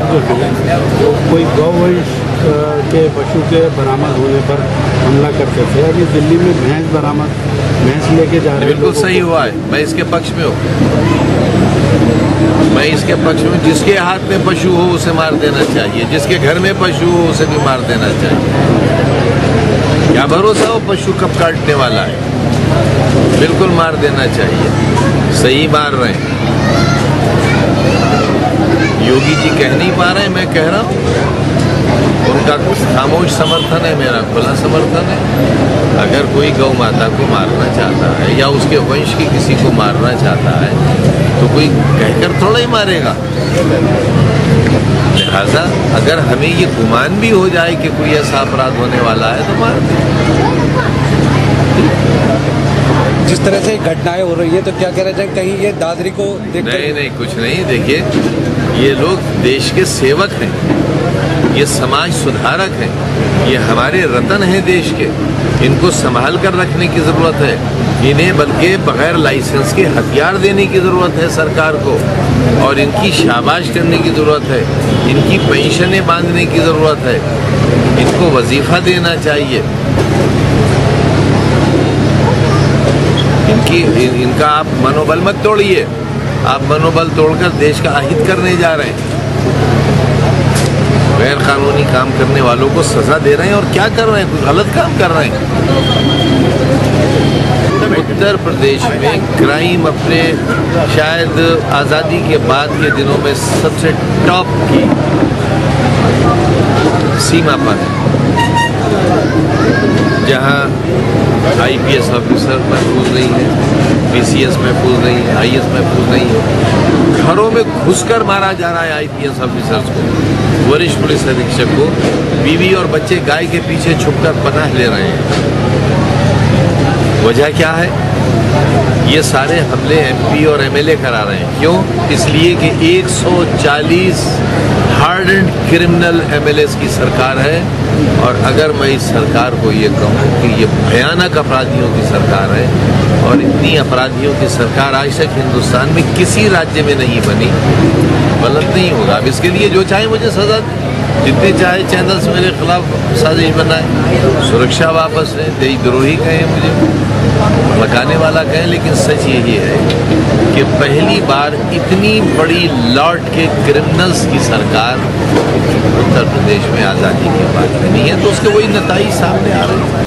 आरक्षक जो थे कोई गौवंश के पशु के बरामद होने पर हमला करते थे। अभी दिल्ली में भैंस बरामद, भैंस लेके जा रहे हैं। बिल्कुल सही हुआ है, मैं इसके पक्ष में हूँ, मैं इसके पक्ष में। जिसके हाथ में पशु हो उसे मार देना चाहिए, जिसके घर में पशु हो उसे भी मार देना चाहिए। क्या भरोसा हो पशु कब काटने वाला है, बिल्कुल मार देना चाहिए। सही मार रहे हैं, योगी जी कह नहीं पा रहे, मैं कह रहा हूँ। उनका कुछ खामोश समर्थन है, मेरा खुला समर्थन है। अगर कोई गौ माता को मारना चाहता है या उसके वंश की किसी को मारना चाहता है तो कोई कहकर थोड़ा ही मारेगा। लिहाजा अगर हमें ये गुमान भी हो जाए कि कोई ऐसा अपराध होने वाला है तो मार दे। जिस तरह से घटनाएं हो रही है तो क्या कह रहे हैं, कहीं ये दादरी को देखते? नहीं नहीं, कुछ नहीं। देखिए, ये लोग देश के सेवक हैं, ये समाज सुधारक हैं, ये हमारे रतन हैं देश के। इनको संभाल कर रखने की ज़रूरत है। इन्हें बल्कि बगैर लाइसेंस के हथियार देने की ज़रूरत है सरकार को, और इनकी शाबाश करने की ज़रूरत है, इनकी पेंशनें बांधने की ज़रूरत है, इनको वजीफ़ा देना चाहिए। इनका आप मनोबल मत तोड़िए। आप मनोबल तोड़कर देश का अहित करने जा रहे हैं। गैर कानूनी काम करने वालों को सजा दे रहे हैं, और क्या कर रहे हैं, कुछ गलत काम कर रहे हैं। उत्तर प्रदेश में क्राइम अपने शायद आज़ादी के बाद के दिनों में सबसे टॉप की सीमा पर है, जहाँ IPS ऑफिसर महफूज नहीं है, PCS महफूज नहीं है, IS महफूज नहीं है। घरों में घुसकर मारा जा रहा है IPS ऑफिसर्स को, वरिष्ठ पुलिस अधीक्षक को। बीवी और बच्चे गाय के पीछे छुपकर पनाह ले रहे हैं। वजह क्या है? ये सारे हमले MP और MLA करा रहे हैं। क्यों? इसलिए कि 140 हार्ड एंड क्रिमिनल MLAs की सरकार है। और अगर मैं इस सरकार को ये कहूँ कि ये भयानक अपराधियों की सरकार है, और इतनी अपराधियों की सरकार आज तक हिंदुस्तान में किसी राज्य में नहीं बनी। गलत नहीं होगा। अब इसके लिए जो चाहे मुझे सजा, जितने चाहे चैनल्स मेरे खिलाफ साजिश बनाए, सुरक्षा वापस लें, देशद्रोही कहें, मुझे लगाने वाला कहें, लेकिन सच यही है कि पहली बार इतनी बड़ी लॉट के क्रिमिनल्स की सरकार उत्तर प्रदेश में आज़ादी के बाद बनी है। तो उसके वही नतीजे सामने आ रहे हैं।